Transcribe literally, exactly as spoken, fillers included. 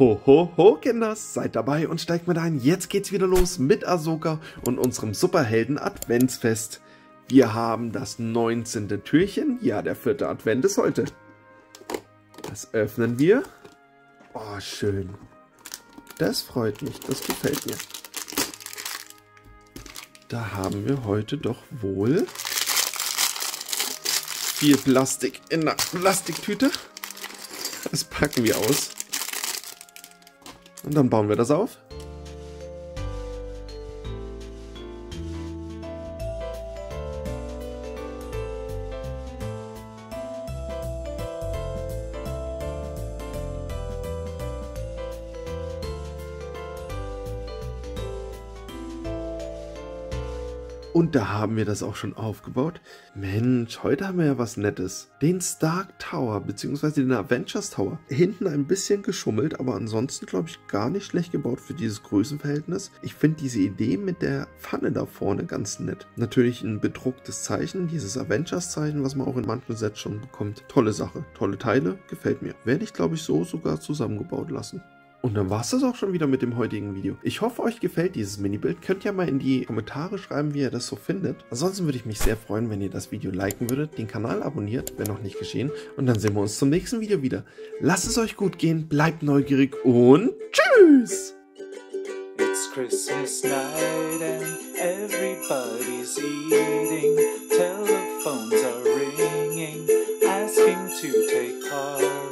Ho, ho, ho, Kinder, seid dabei und steigt mit ein. Jetzt geht's wieder los mit Ahsoka und unserem Superhelden-Adventsfest. Wir haben das neunzehnte Türchen. Ja, der vierte Advent ist heute. Das öffnen wir. Oh, schön. Das freut mich, das gefällt mir. Da haben wir heute doch wohl viel Plastik in der Plastiktüte. Das packen wir aus. Und dann bauen wir das auf. Und da haben wir das auch schon aufgebaut. Mensch, heute haben wir ja was Nettes. Den Stark Tower, beziehungsweise den Avengers Tower. Hinten ein bisschen geschummelt, aber ansonsten, glaube ich, gar nicht schlecht gebaut für dieses Größenverhältnis. Ich finde diese Idee mit der Pfanne da vorne ganz nett. Natürlich ein bedrucktes Zeichen, dieses Avengers-Zeichen, was man auch in manchen Sets schon bekommt. Tolle Sache, tolle Teile, gefällt mir. Werde ich, glaube ich, so sogar zusammengebaut lassen. Und dann war es das auch schon wieder mit dem heutigen Video. Ich hoffe, euch gefällt dieses Minibild. Könnt ihr mal in die Kommentare schreiben, wie ihr das so findet. Ansonsten würde ich mich sehr freuen, wenn ihr das Video liken würdet, den Kanal abonniert, wenn noch nicht geschehen. Und dann sehen wir uns zum nächsten Video wieder. Lasst es euch gut gehen, bleibt neugierig und tschüss! It's Christmas night and everybody's eating. Telephones are ringing, asking to take part.